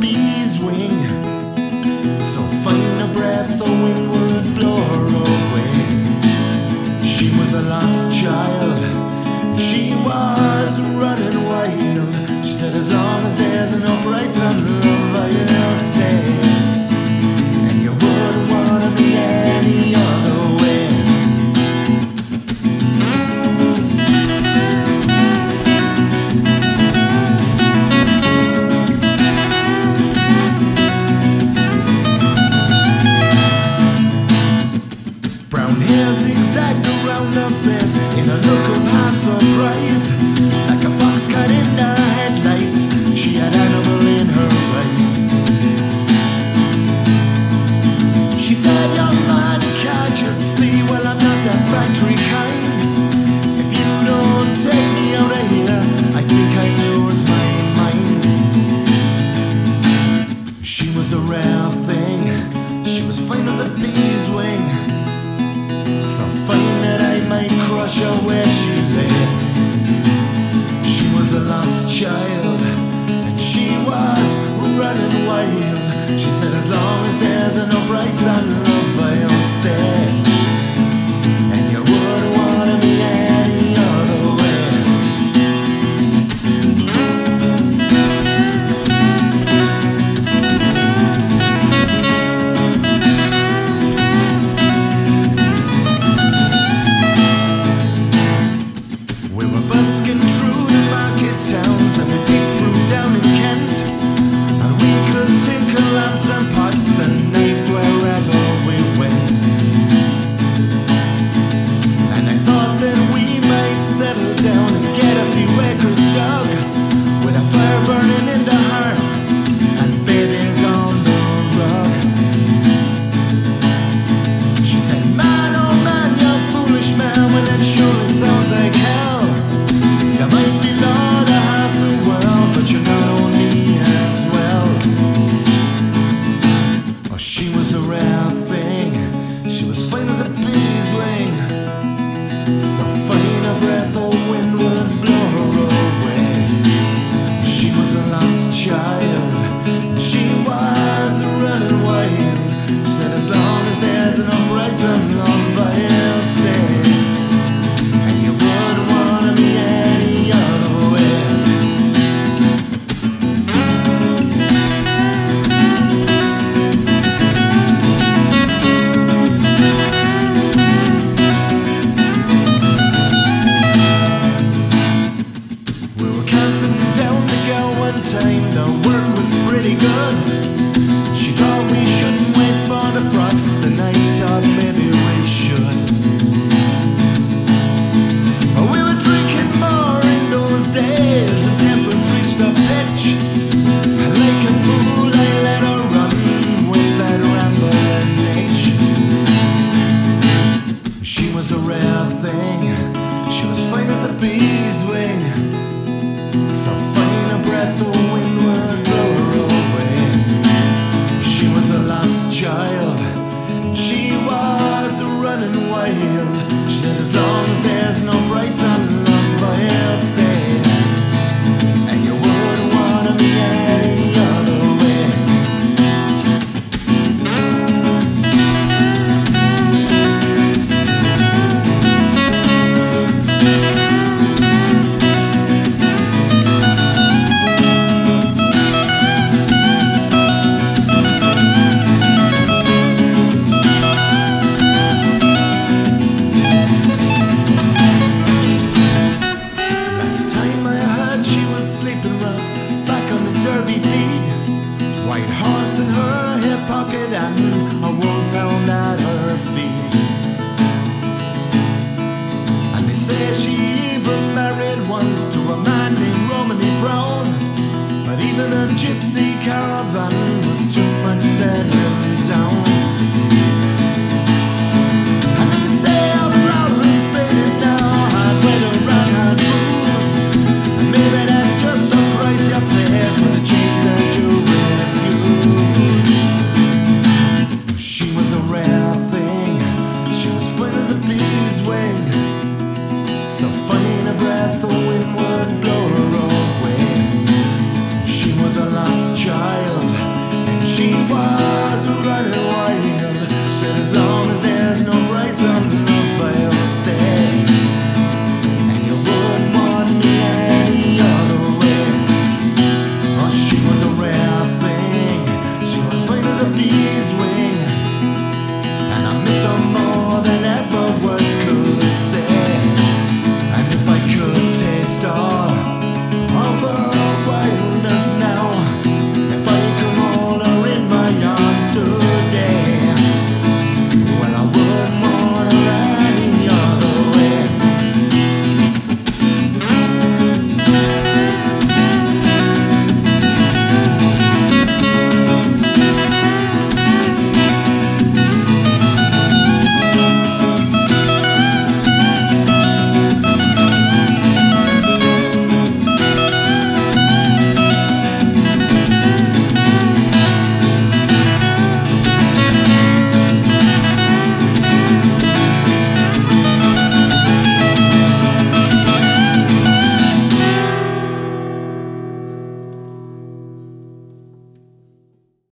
Bee's wing, so fine a breath the wind would blow her away. She was a lost child, she was running wild. She said as long as there's an upright sun, love, I'll stay. And you wouldn't want to be any other way. Where she lay, she was a lost child, and she was running wild. She said as long as there's an upright sun, love, I'll stay. And you wouldn't want to be any other Yeah, she even married once to a man named Romany Brown. But even a gypsy caravan was too much sad.